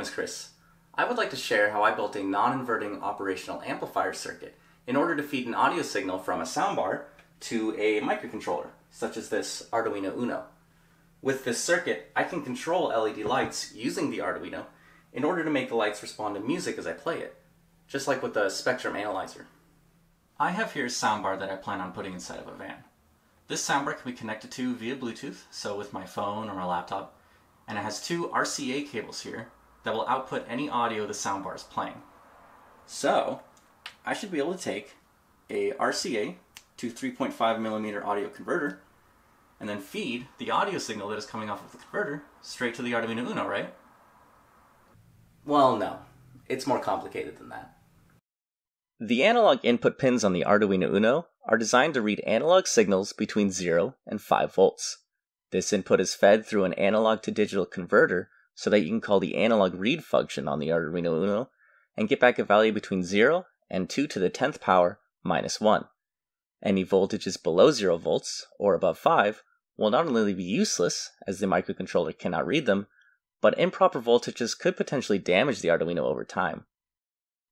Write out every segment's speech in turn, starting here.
name is Chris. I would like to share how I built a non-inverting operational amplifier circuit in order to feed an audio signal from a soundbar to a microcontroller, such as this Arduino Uno. With this circuit, I can control LED lights using the Arduino in order to make the lights respond to music as I play it, just like with the spectrum analyzer. I have here a soundbar that I plan on putting inside of a van. This soundbar can be connected to via Bluetooth, so with my phone or my laptop, and it has two RCA cables here that will output any audio the soundbar is playing. So I should be able to take a RCA to 3.5mm audio converter and then feed the audio signal that is coming off of the converter straight to the Arduino Uno, right? Well, no. It's more complicated than that. The analog input pins on the Arduino Uno are designed to read analog signals between 0 and 5 volts. This input is fed through an analog to digital converter so that you can call the analog read function on the Arduino Uno and get back a value between 0 and 2 to the 10th power minus 1. Any voltages below 0 volts or above 5 will not only be useless, as the microcontroller cannot read them, but improper voltages could potentially damage the Arduino over time.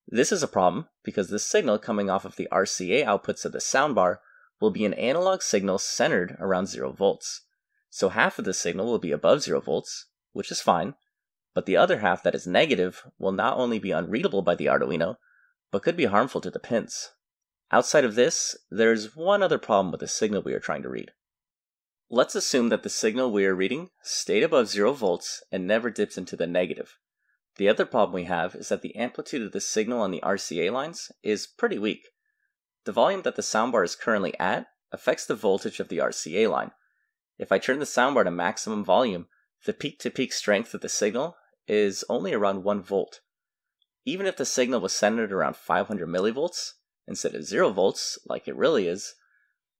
This is a problem because the signal coming off of the RCA outputs of the soundbar will be an analog signal centered around 0 volts. So half of the signal will be above 0 volts, which is fine, but the other half that is negative will not only be unreadable by the Arduino, but could be harmful to the pins. Outside of this, there is one other problem with the signal we are trying to read. Let's assume that the signal we are reading stayed above 0 volts and never dips into the negative. The other problem we have is that the amplitude of the signal on the RCA lines is pretty weak. The volume that the soundbar is currently at affects the voltage of the RCA line. If I turn the soundbar to maximum volume, the peak-to-peak strength of the signal is only around 1 volt. Even if the signal was centered around 500 millivolts instead of 0 volts, like it really is,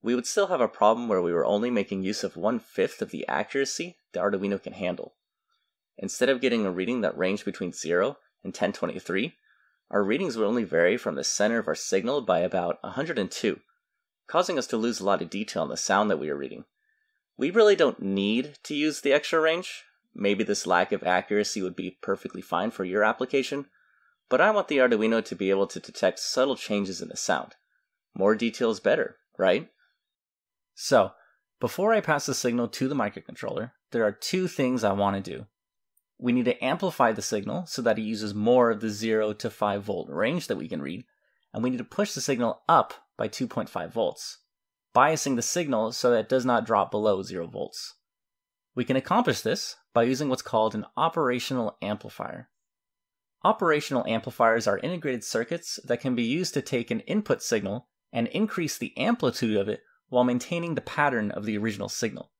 we would still have a problem where we were only making use of 1/5 of the accuracy the Arduino can handle. Instead of getting a reading that ranged between 0 and 1023, our readings would only vary from the center of our signal by about 102, causing us to lose a lot of detail in the sound that we are reading. We really don't need to use the extra range. Maybe this lack of accuracy would be perfectly fine for your application, but I want the Arduino to be able to detect subtle changes in the sound. More detail is better, right? So, before I pass the signal to the microcontroller, there are two things I want to do. We need to amplify the signal so that it uses more of the 0 to 5 volt range that we can read, and we need to push the signal up by 2.5 volts. Biasing the signal so that it does not drop below 0 volts. We can accomplish this by using what's called an operational amplifier. Operational amplifiers are integrated circuits that can be used to take an input signal and increase the amplitude of it while maintaining the pattern of the original signal.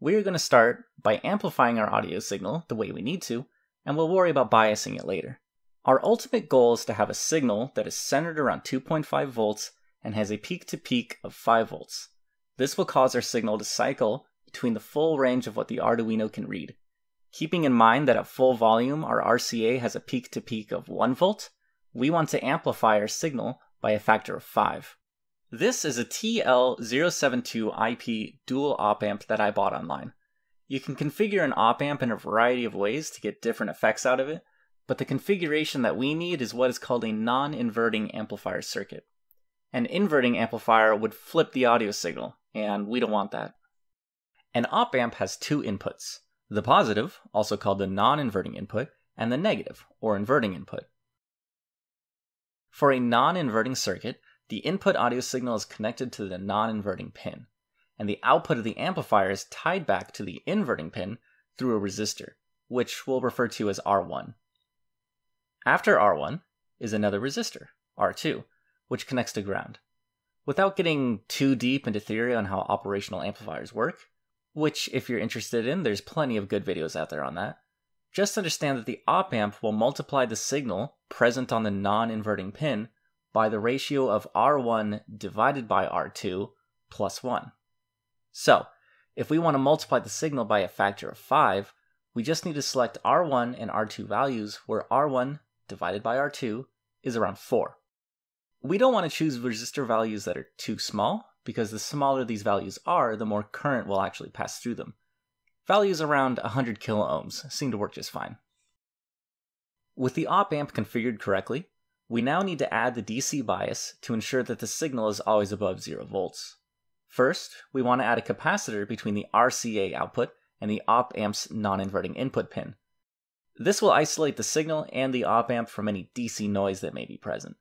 We are going to start by amplifying our audio signal the way we need to, and we'll worry about biasing it later. Our ultimate goal is to have a signal that is centered around 2.5 volts and has a peak-to-peak of 5 volts. This will cause our signal to cycle between the full range of what the Arduino can read. Keeping in mind that at full volume our RCA has a peak-to-peak of 1 volt, we want to amplify our signal by a factor of 5. This is a TL072IP dual op-amp that I bought online. You can configure an op-amp in a variety of ways to get different effects out of it, but the configuration that we need is what is called a non-inverting amplifier circuit. An inverting amplifier would flip the audio signal, and we don't want that. An op-amp has two inputs, the positive, also called the non-inverting input, and the negative, or inverting input. For a non-inverting circuit, the input audio signal is connected to the non-inverting pin, and the output of the amplifier is tied back to the inverting pin through a resistor, which we'll refer to as R1. After R1 is another resistor, R2, which connects to ground. Without getting too deep into theory on how operational amplifiers work, which if you're interested in, there's plenty of good videos out there on that, just understand that the op-amp will multiply the signal present on the non-inverting pin by the ratio of R1 divided by R2 plus 1. So, if we want to multiply the signal by a factor of 5, we just need to select R1 and R2 values where R1 divided by R2 is around 4. We don't want to choose resistor values that are too small, because the smaller these values are, the more current will actually pass through them. Values around 100 kilo ohms seem to work just fine. With the op-amp configured correctly, we now need to add the DC bias to ensure that the signal is always above 0 volts. First, we want to add a capacitor between the RCA output and the op-amp's non-inverting input pin. This will isolate the signal and the op-amp from any DC noise that may be present.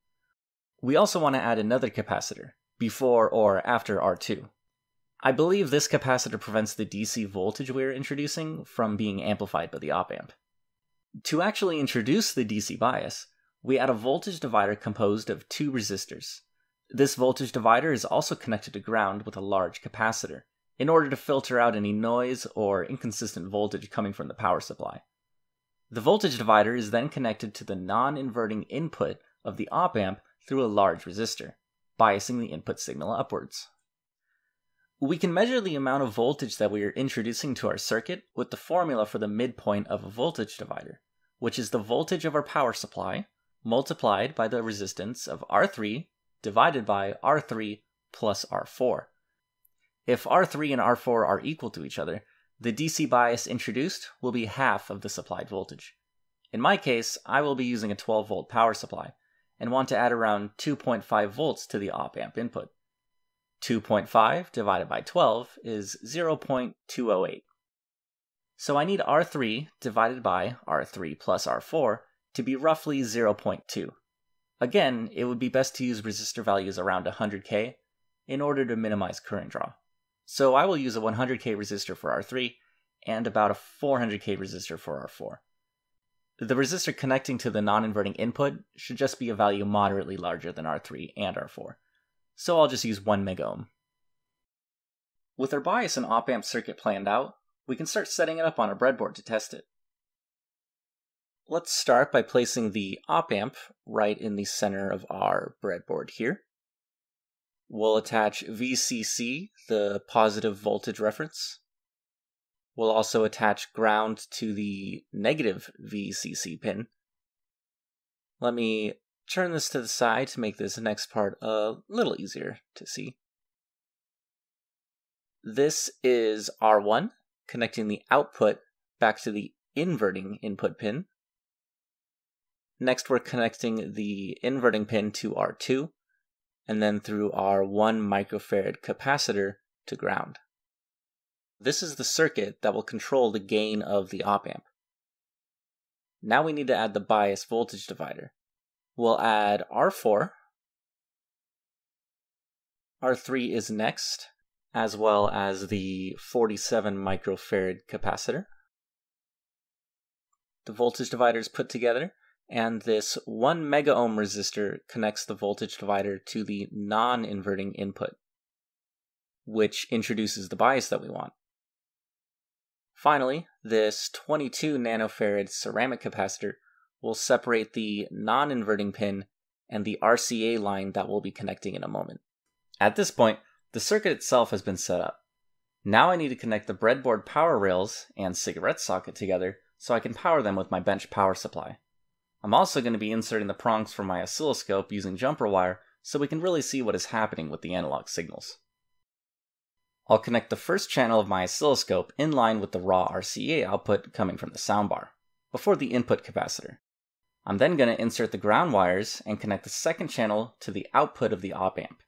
We also want to add another capacitor, before or after R2. I believe this capacitor prevents the DC voltage we are introducing from being amplified by the op-amp. To actually introduce the DC bias, we add a voltage divider composed of two resistors. This voltage divider is also connected to ground with a large capacitor, in order to filter out any noise or inconsistent voltage coming from the power supply. The voltage divider is then connected to the non-inverting input of the op-amp through a large resistor, biasing the input signal upwards. We can measure the amount of voltage that we are introducing to our circuit with the formula for the midpoint of a voltage divider, which is the voltage of our power supply multiplied by the resistance of R3 divided by R3 plus R4. If R3 and R4 are equal to each other, the DC bias introduced will be half of the supplied voltage. In my case, I will be using a 12-volt power supply, and want to add around 2.5 volts to the op-amp input. 2.5 divided by 12 is 0.208. So I need R3 divided by R3 plus R4 to be roughly 0.2. Again, it would be best to use resistor values around 100K in order to minimize current draw. So I will use a 100K resistor for R3 and about a 400K resistor for R4. The resistor connecting to the non-inverting input should just be a value moderately larger than R3 and R4, so I'll just use 1 megohm. With our bias and op-amp circuit planned out, we can start setting it up on a breadboard to test it. Let's start by placing the op-amp right in the center of our breadboard here. We'll attach VCC, the positive voltage reference. We'll also attach ground to the negative VCC pin. Let me turn this to the side to make this next part a little easier to see. This is R1, connecting the output back to the inverting input pin. Next, we're connecting the inverting pin to R2, and then through our 1 microfarad capacitor to ground. This is the circuit that will control the gain of the op-amp. Now we need to add the bias voltage divider. We'll add R4. R3 is next, as well as the 47 microfarad capacitor. The voltage divider is put together, and this 1 megaohm resistor connects the voltage divider to the non-inverting input, which introduces the bias that we want. Finally, this 22 nanofarad ceramic capacitor will separate the non-inverting pin and the RCA line that we'll be connecting in a moment. At this point, the circuit itself has been set up. Now I need to connect the breadboard power rails and cigarette socket together so I can power them with my bench power supply. I'm also going to be inserting the prongs for my oscilloscope using jumper wire so we can really see what is happening with the analog signals. I'll connect the first channel of my oscilloscope in line with the raw RCA output coming from the soundbar, before the input capacitor. I'm then going to insert the ground wires and connect the second channel to the output of the op-amp.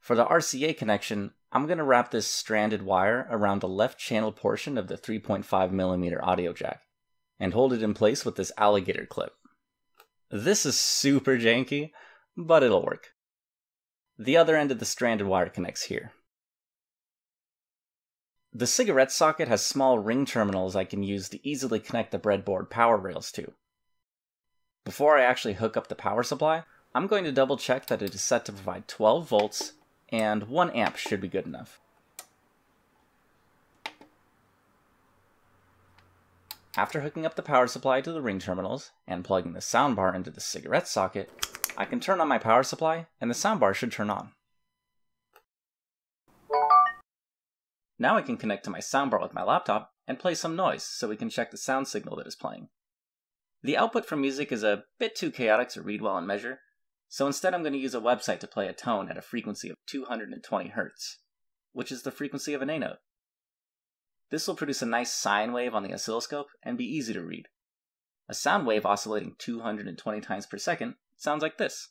For the RCA connection, I'm going to wrap this stranded wire around the left channel portion of the 3.5mm audio jack, and hold it in place with this alligator clip. This is super janky, but it'll work. The other end of the stranded wire connects here. The cigarette socket has small ring terminals I can use to easily connect the breadboard power rails to. Before I actually hook up the power supply, I'm going to double check that it is set to provide 12 volts, and 1 amp should be good enough. After hooking up the power supply to the ring terminals and plugging the soundbar into the cigarette socket, I can turn on my power supply and the soundbar should turn on. Now I can connect to my soundbar with my laptop and play some noise so we can check the sound signal that is playing. The output from music is a bit too chaotic to read well and measure, so instead I'm going to use a website to play a tone at a frequency of 220 Hz, which is the frequency of an A note. This will produce a nice sine wave on the oscilloscope and be easy to read. A sound wave oscillating 220 times per second sounds like this.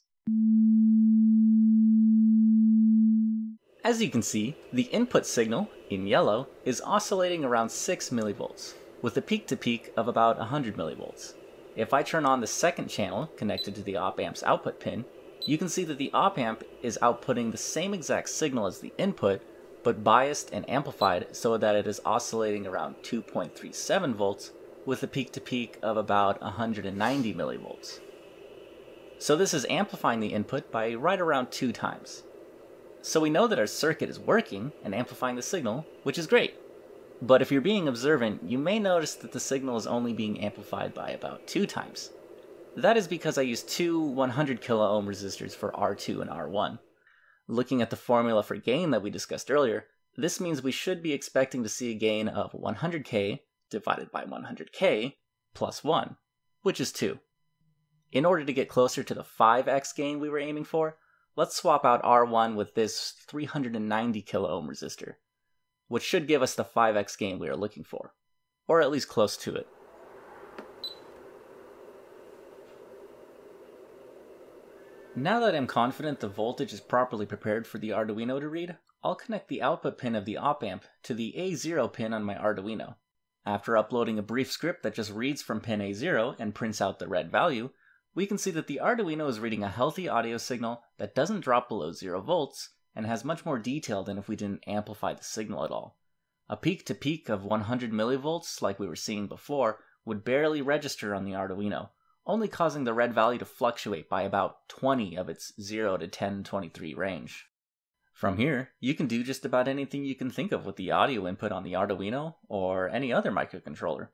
As you can see, the input signal, in yellow, is oscillating around 6 millivolts, with a peak-to-peak of about 100 millivolts. If I turn on the second channel connected to the op-amp's output pin, you can see that the op-amp is outputting the same exact signal as the input, but biased and amplified so that it is oscillating around 2.37 volts with a peak-to-peak of about 190 millivolts. So this is amplifying the input by right around 2 times. So we know that our circuit is working and amplifying the signal, which is great. But if you're being observant, you may notice that the signal is only being amplified by about 2 times. That is because I used two 100 kiloohm resistors for R2 and R1. Looking at the formula for gain that we discussed earlier, this means we should be expecting to see a gain of 100k divided by 100k plus 1, which is 2. In order to get closer to the 5x gain we were aiming for, let's swap out R1 with this 390 kiloohm resistor, which should give us the 5x gain we are looking for, or at least close to it. Now that I'm confident the voltage is properly prepared for the Arduino to read, I'll connect the output pin of the op-amp to the A0 pin on my Arduino. After uploading a brief script that just reads from pin A0 and prints out the red value, we can see that the Arduino is reading a healthy audio signal that doesn't drop below 0 volts and has much more detail than if we didn't amplify the signal at all. A peak-to-peak of 100 millivolts, like we were seeing before, would barely register on the Arduino, only causing the red value to fluctuate by about 20 of its 0 to 1023 range. From here, you can do just about anything you can think of with the audio input on the Arduino or any other microcontroller.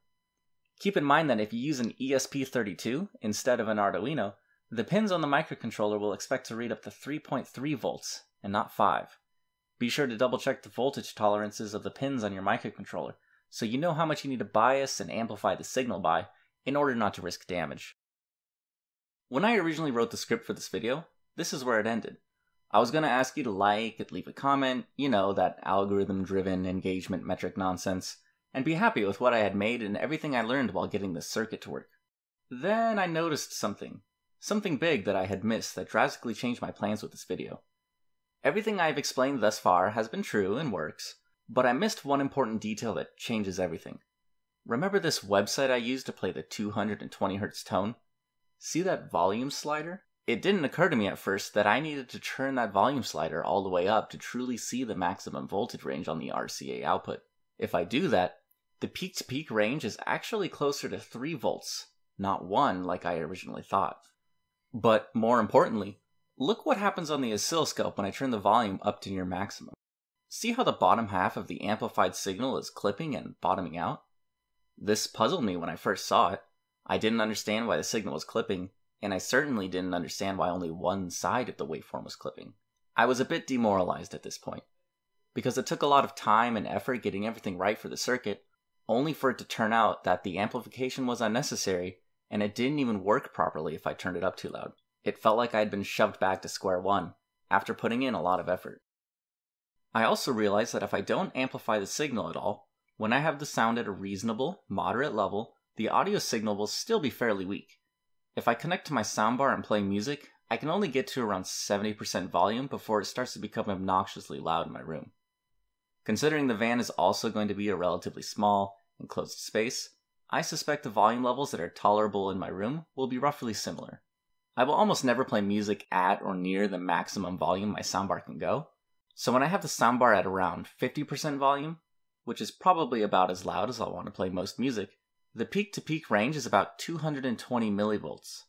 Keep in mind that if you use an ESP32 instead of an Arduino, the pins on the microcontroller will expect to read up to 3.3 volts and not 5. Be sure to double check the voltage tolerances of the pins on your microcontroller so you know how much you need to bias and amplify the signal by in order not to risk damage. When I originally wrote the script for this video, this is where it ended. I was going to ask you to like and leave a comment, you know, that algorithm-driven engagement metric nonsense, and be happy with what I had made and everything I learned while getting this circuit to work. Then I noticed something. Something big that I had missed that drastically changed my plans with this video. Everything I have explained thus far has been true and works, but I missed one important detail that changes everything. Remember this website I used to play the 220 Hz tone? See that volume slider? It didn't occur to me at first that I needed to turn that volume slider all the way up to truly see the maximum voltage range on the RCA output. If I do that, the peak-to-peak range is actually closer to 3 volts, not 1 like I originally thought. But more importantly, look what happens on the oscilloscope when I turn the volume up to near maximum. See how the bottom half of the amplified signal is clipping and bottoming out? This puzzled me when I first saw it. I didn't understand why the signal was clipping, and I certainly didn't understand why only one side of the waveform was clipping. I was a bit demoralized at this point, because it took a lot of time and effort getting everything right for the circuit, only for it to turn out that the amplification was unnecessary, and it didn't even work properly if I turned it up too loud. It felt like I had been shoved back to square one, after putting in a lot of effort. I also realized that if I don't amplify the signal at all, when I have the sound at a reasonable, moderate level, the audio signal will still be fairly weak. If I connect to my soundbar and play music, I can only get to around 70% volume before it starts to become obnoxiously loud in my room. Considering the van is also going to be a relatively small, enclosed space, I suspect the volume levels that are tolerable in my room will be roughly similar. I will almost never play music at or near the maximum volume my soundbar can go, so when I have the soundbar at around 50% volume, which is probably about as loud as I'll want to play most music, the peak-to-peak range is about 220 millivolts.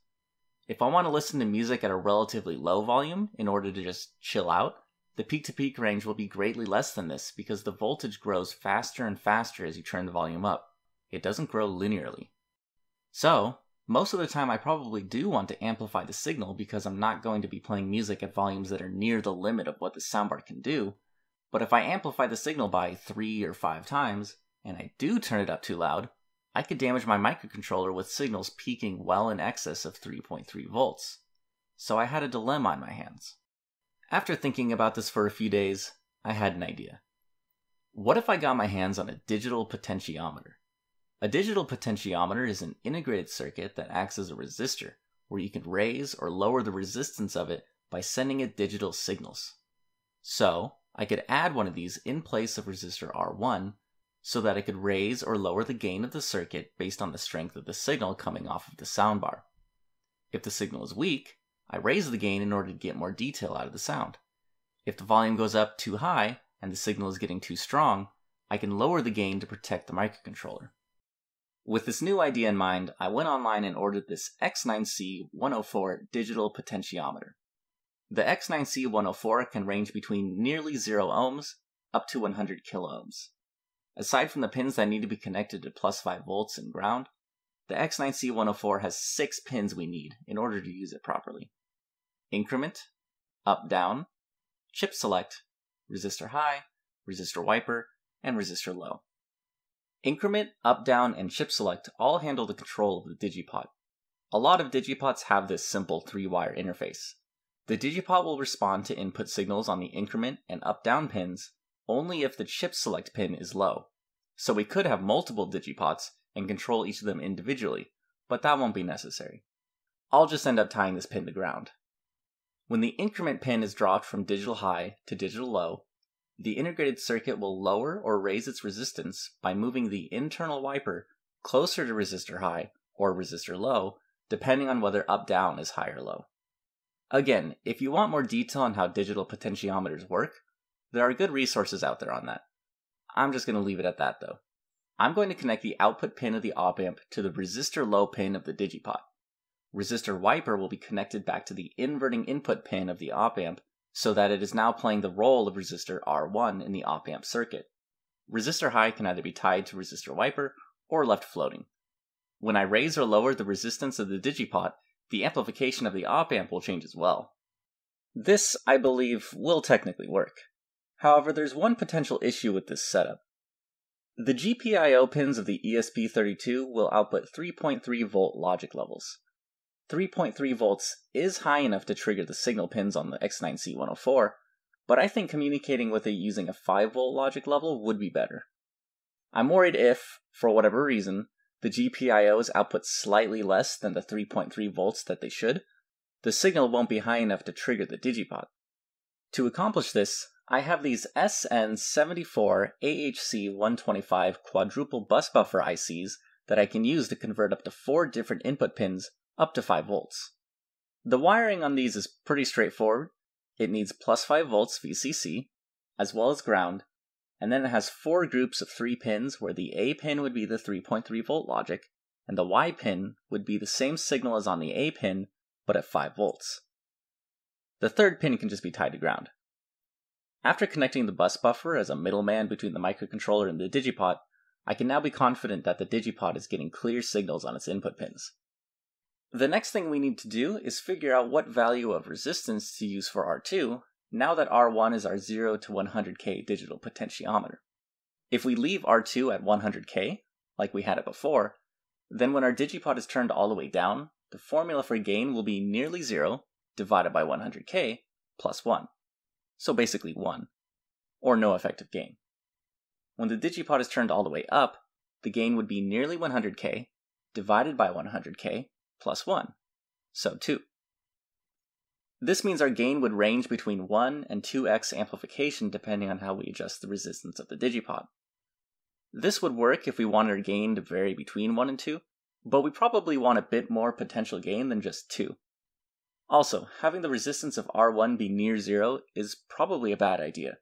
If I want to listen to music at a relatively low volume in order to just chill out, the peak-to-peak range will be greatly less than this because the voltage grows faster and faster as you turn the volume up. It doesn't grow linearly. So, most of the time I probably do want to amplify the signal because I'm not going to be playing music at volumes that are near the limit of what the soundbar can do, but if I amplify the signal by 3 or 5 times, and I do turn it up too loud, I could damage my microcontroller with signals peaking well in excess of 3.3 volts. So I had a dilemma on my hands. After thinking about this for a few days, I had an idea. What if I got my hands on a digital potentiometer? A digital potentiometer is an integrated circuit that acts as a resistor, where you can raise or lower the resistance of it by sending it digital signals. So, I could add one of these in place of resistor R1 so that I could raise or lower the gain of the circuit based on the strength of the signal coming off of the soundbar. If the signal is weak, I raise the gain in order to get more detail out of the sound. If the volume goes up too high and the signal is getting too strong, I can lower the gain to protect the microcontroller. With this new idea in mind, I went online and ordered this X9C104 digital potentiometer. The X9C104 can range between nearly 0 ohms up to 100 kiloohms. Aside from the pins that need to be connected to +5 volts and ground, the X9C104 has 6 pins we need in order to use it properly. Increment, up, down, chip select, resistor high, resistor wiper, and resistor low. Increment, up, down, and chip select all handle the control of the digipot. A lot of digipots have this simple 3-wire interface. The digipot will respond to input signals on the increment and up-down pins only if the chip select pin is low. So we could have multiple digipots and control each of them individually, but that won't be necessary. I'll just end up tying this pin to ground. When the increment pin is dropped from digital high to digital low, the integrated circuit will lower or raise its resistance by moving the internal wiper closer to resistor high or resistor low, depending on whether up-down is high or low. Again, if you want more detail on how digital potentiometers work, there are good resources out there on that. I'm just going to leave it at that though. I'm going to connect the output pin of the op-amp to the resistor low pin of the digipot. Resistor wiper will be connected back to the inverting input pin of the op-amp, so that it is now playing the role of resistor R1 in the op-amp circuit. Resistor high can either be tied to resistor wiper or left floating. When I raise or lower the resistance of the digipot, the amplification of the op-amp will change as well. This, I believe, will technically work. However, there's one potential issue with this setup. The GPIO pins of the ESP32 will output 3.3 volt logic levels. 3.3 volts is high enough to trigger the signal pins on the X9C104, but I think communicating with it using a 5 volt logic level would be better. I'm worried if, for whatever reason, the GPIOs output slightly less than the 3.3 volts that they should, the signal won't be high enough to trigger the digipot. To accomplish this, I have these SN74 AHC125 quadruple bus buffer ICs that I can use to convert up to 4 different input pins up to 5 volts. The wiring on these is pretty straightforward. It needs +5 volts VCC, as well as ground, and then it has 4 groups of 3 pins where the A pin would be the 3.3 volt logic, and the Y pin would be the same signal as on the A pin, but at 5 volts. The third pin can just be tied to ground. After connecting the bus buffer as a middleman between the microcontroller and the digipot, I can now be confident that the digipot is getting clear signals on its input pins. The next thing we need to do is figure out what value of resistance to use for R2, now that R1 is our 0 to 100K digital potentiometer. If we leave R2 at 100K, like we had it before, then when our digipot is turned all the way down, the formula for gain will be nearly 0 divided by 100K plus 1. So basically 1, or no effective gain. When the digipot is turned all the way up, the gain would be nearly 100K divided by 100K plus 1, so 2. This means our gain would range between 1 and 2x amplification depending on how we adjust the resistance of the digipot. This would work if we wanted our gain to vary between 1 and 2, but we probably want a bit more potential gain than just 2. Also, having the resistance of R1 be near 0 is probably a bad idea.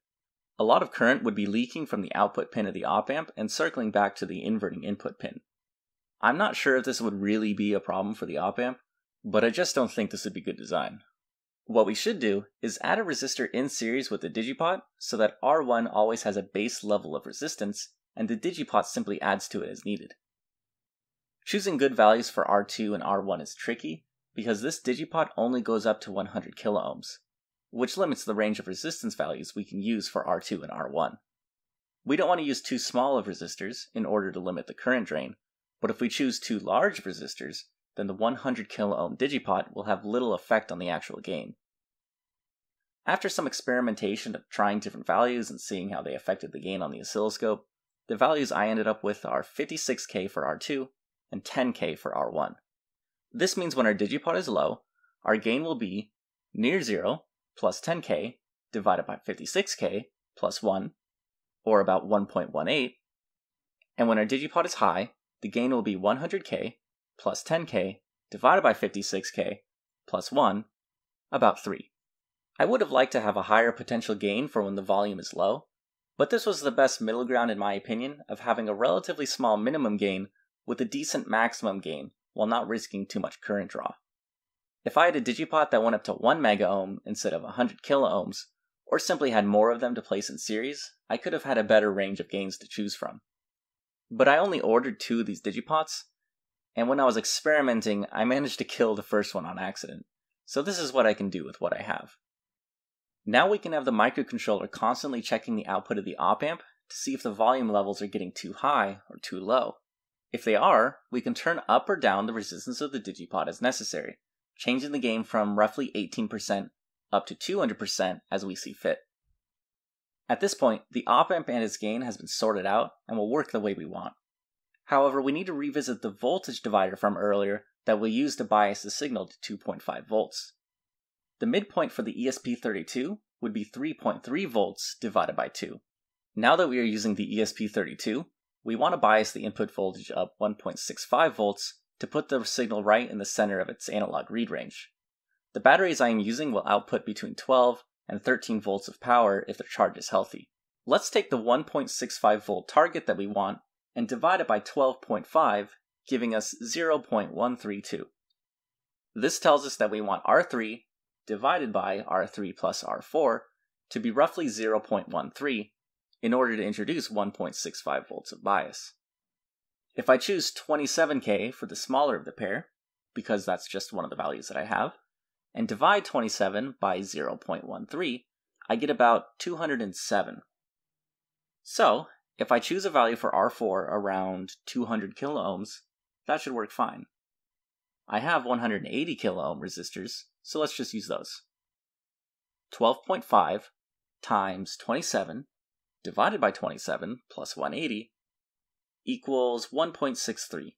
A lot of current would be leaking from the output pin of the op-amp and circling back to the inverting input pin. I'm not sure if this would really be a problem for the op-amp, but I just don't think this would be good design. What we should do is add a resistor in series with the digipot so that R1 always has a base level of resistance, and the digipot simply adds to it as needed. Choosing good values for R2 and R1 is tricky, because this digipot only goes up to 100 kiloohms, which limits the range of resistance values we can use for R2 and R1. We don't want to use too small of resistors in order to limit the current drain, but if we choose too large of resistors, then the 100 kiloohm digipot will have little effect on the actual gain. After some experimentation of trying different values and seeing how they affected the gain on the oscilloscope, The values I ended up with are 56k for R2 and 10k for R1. This means when our digipod is low, our gain will be near 0 plus 10k divided by 56k plus 1, or about 1.18, and when our digipod is high, the gain will be 100k plus 10k divided by 56k plus 1, about 3. I would have liked to have a higher potential gain for when the volume is low, but this was the best middle ground in my opinion of having a relatively small minimum gain with a decent maximum gain while not risking too much current draw. If I had a digipod that went up to 1 megaohm instead of 100 kiloohms, or simply had more of them to place in series, I could have had a better range of gains to choose from. But I only ordered 2 of these digipods, and when I was experimenting, I managed to kill the first one on accident. So this is what I can do with what I have. Now we can have the microcontroller constantly checking the output of the op-amp to see if the volume levels are getting too high or too low. If they are, we can turn up or down the resistance of the digipod as necessary, changing the gain from roughly 18% up to 200% as we see fit. At this point, the op-amp and its gain has been sorted out and will work the way we want. However, we need to revisit the voltage divider from earlier that we'll use to bias the signal to 2.5 volts. The midpoint for the ESP32 would be 3.3 volts divided by 2. Now that we are using the ESP32, we want to bias the input voltage up 1.65 volts to put the signal right in the center of its analog read range. The batteries I am using will output between 12 and 13 volts of power if the charge is healthy. Let's take the 1.65 volt target that we want and divide it by 12.5, giving us 0.132. This tells us that we want R3 divided by R3 plus R4 to be roughly 0.13 in order to introduce 1.65 volts of bias. If I choose 27k for the smaller of the pair, because that's just one of the values that I have, and divide 27 by 0.13, I get about 207. So, if I choose a value for R4 around 200 kiloohms, that should work fine. I have 180 kiloohm resistors, so let's just use those. 12.5 times 27 divided by 27 plus 180 equals 1.63.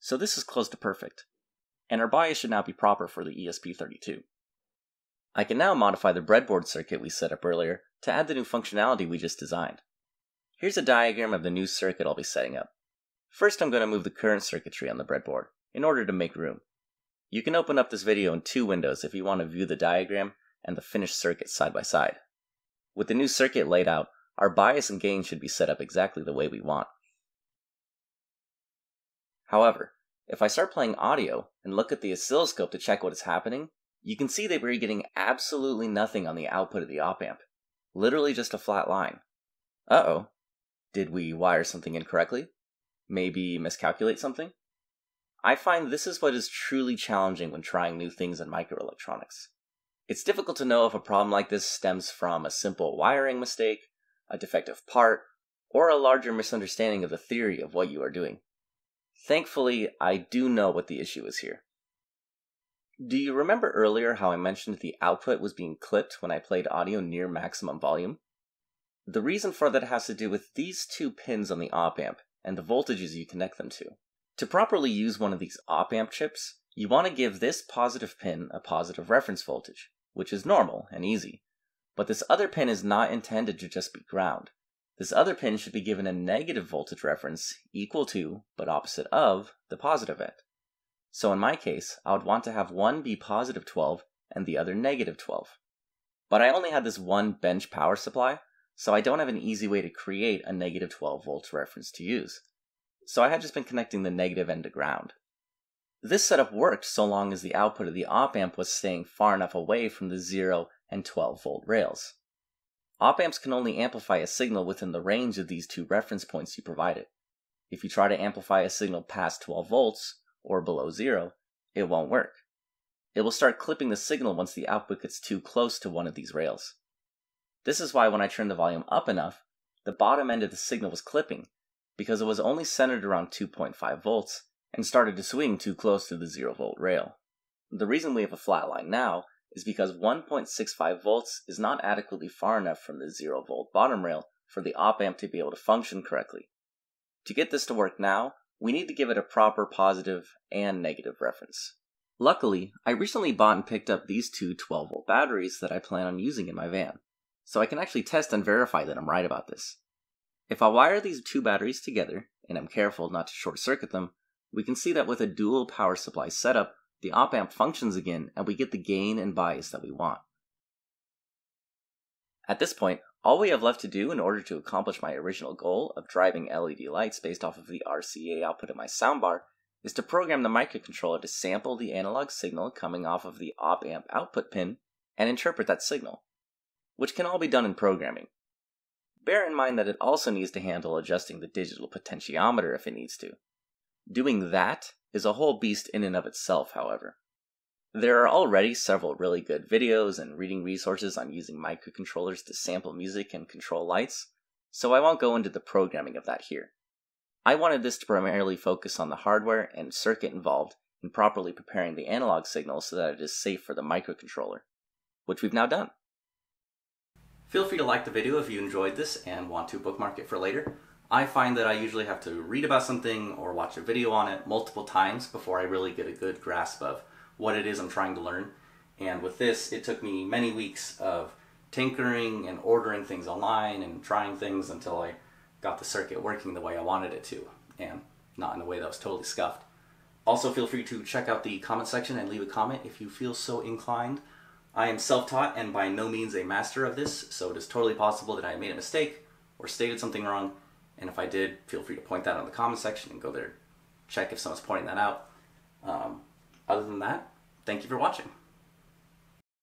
So this is close to perfect, and our bias should now be proper for the ESP32. I can now modify the breadboard circuit we set up earlier to add the new functionality we just designed. Here's a diagram of the new circuit I'll be setting up. First, I'm going to move the current circuitry on the breadboard in order to make room. You can open up this video in 2 windows if you want to view the diagram and the finished circuit side by side. With the new circuit laid out, our bias and gain should be set up exactly the way we want. However, if I start playing audio and look at the oscilloscope to check what is happening, you can see that we're getting absolutely nothing on the output of the op-amp. Literally just a flat line. Uh-oh. Did we wire something incorrectly? Maybe miscalculate something? I find this is what is truly challenging when trying new things in microelectronics. It's difficult to know if a problem like this stems from a simple wiring mistake, a defective part, or a larger misunderstanding of the theory of what you are doing. Thankfully, I do know what the issue is here. Do you remember earlier how I mentioned the output was being clipped when I played audio near maximum volume? The reason for that has to do with these 2 pins on the op-amp and the voltages you connect them to. To properly use one of these op-amp chips, you want to give this positive pin a positive reference voltage, which is normal and easy. But this other pin is not intended to just be ground. This other pin should be given a negative voltage reference equal to, but opposite of, the positive end. So in my case, I would want to have one be positive 12 and the other negative 12. But I only had this one bench power supply, so I don't have an easy way to create a negative 12 volts reference to use. So I had just been connecting the negative end to ground. This setup worked so long as the output of the op-amp was staying far enough away from the 0 and 12 volt rails. Op-amps can only amplify a signal within the range of these 2 reference points you provided. If you try to amplify a signal past 12 volts, or below 0, it won't work. It will start clipping the signal once the output gets too close to one of these rails. This is why when I turned the volume up enough, the bottom end of the signal was clipping, because it was only centered around 2.5 volts and started to swing too close to the 0 volt rail. The reason we have a flat line now is because 1.65 volts is not adequately far enough from the 0 volt bottom rail for the op-amp to be able to function correctly, To get this to work now, we need to give it a proper positive and negative reference. Luckily, I recently bought and picked up these two 12-volt batteries that I plan on using in my van, so I can actually test and verify that I'm right about this. If I wire these two batteries together, and I'm careful not to short-circuit them, we can see that with a dual power supply setup, the op-amp functions again and we get the gain and bias that we want. At this point, all we have left to do in order to accomplish my original goal of driving LED lights based off of the RCA output of my soundbar is to program the microcontroller to sample the analog signal coming off of the op-amp output pin and interpret that signal, which can all be done in programming. Bear in mind that it also needs to handle adjusting the digital potentiometer if it needs to. Doing that is a whole beast in and of itself, however. There are already several really good videos and reading resources on using microcontrollers to sample music and control lights, so I won't go into the programming of that here. I wanted this to primarily focus on the hardware and circuit involved in properly preparing the analog signal so that it is safe for the microcontroller, which we've now done. Feel free to like the video if you enjoyed this and want to bookmark it for later. I find that I usually have to read about something or watch a video on it multiple times before I really get a good grasp of what it is I'm trying to learn. And with this, it took me many weeks of tinkering and ordering things online and trying things until I got the circuit working the way I wanted it to, and not in a way that was totally scuffed. Also, feel free to check out the comment section and leave a comment if you feel so inclined. I am self-taught and by no means a master of this, so it is totally possible that I made a mistake or stated something wrong, and if I did, feel free to point that out in the comment section and go there, check if someone's pointing that out. Other than that, thank you for watching.